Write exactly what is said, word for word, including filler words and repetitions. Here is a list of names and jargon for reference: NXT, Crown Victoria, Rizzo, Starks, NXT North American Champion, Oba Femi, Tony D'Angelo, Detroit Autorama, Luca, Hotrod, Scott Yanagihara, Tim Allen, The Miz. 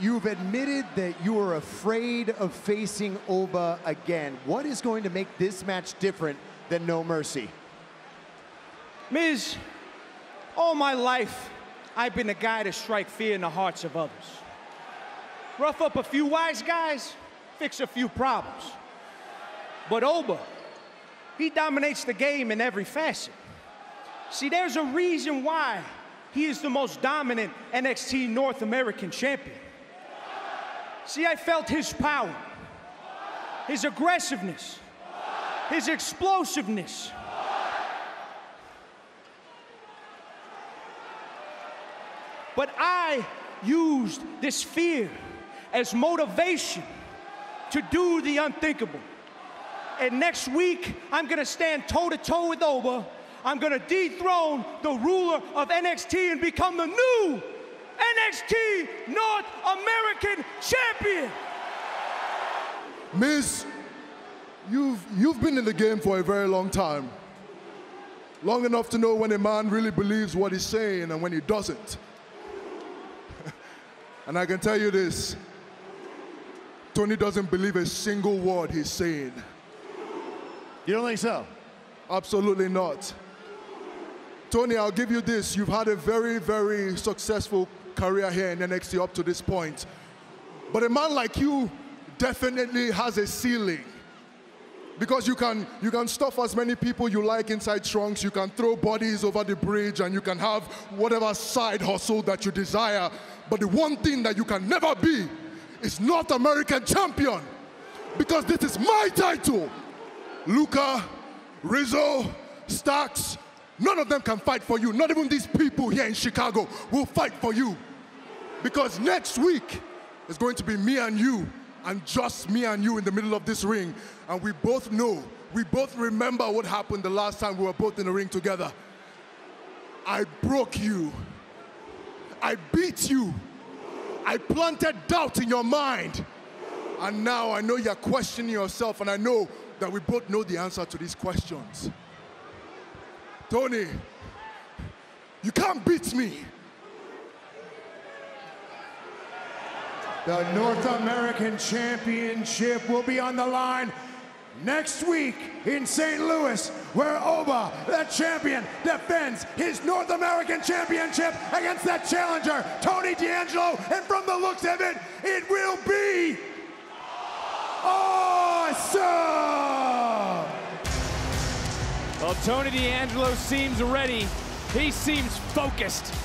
You've admitted that you are afraid of facing Oba again. What is going to make this match different than No Mercy? Miz, all my life, I've been the guy to strike fear in the hearts of others. Rough up a few wise guys, fix a few problems. But Oba, he dominates the game in every facet. See, there's a reason why he is the most dominant N X T North American Champion. See, I felt his power, his aggressiveness, his explosiveness. But I used this fear as motivation to do the unthinkable. And next week, I'm gonna stand toe-to-toe with Oba. I'm gonna dethrone the ruler of N X T and become the new N X T North American Champion. Miz, you've, you've been in the game for a very long time. Long enough to know when a man really believes what he's saying and when he doesn't. And I can tell you this, Tony doesn't believe a single word he's saying. You don't think so? Absolutely not. Tony, I'll give you this. You've had a very, very successful career here in N X T up to this point. But a man like you definitely has a ceiling. Because you can, you can stuff as many people you like inside trunks, you can throw bodies over the bridge, and you can have whatever side hustle that you desire. But the one thing that you can never be is North American Champion. Because this is my title. Luca, Rizzo, Starks, none of them can fight for you. Not even these people here in Chicago will fight for you. Because next week, it's going to be me and you, and just me and you in the middle of this ring. And we both know, we both remember what happened the last time we were both in the ring together. I broke you. I beat you. I planted doubt in your mind. And now I know you're questioning yourself, and I know that we both know the answer to these questions. Tony, you can't beat me. The North American Championship will be on the line next week in Saint Louis, where Oba, the champion, defends his North American Championship against that challenger, Tony D'Angelo, and from the looks of it, it will be awesome! Well, Tony D'Angelo seems ready. He seems focused.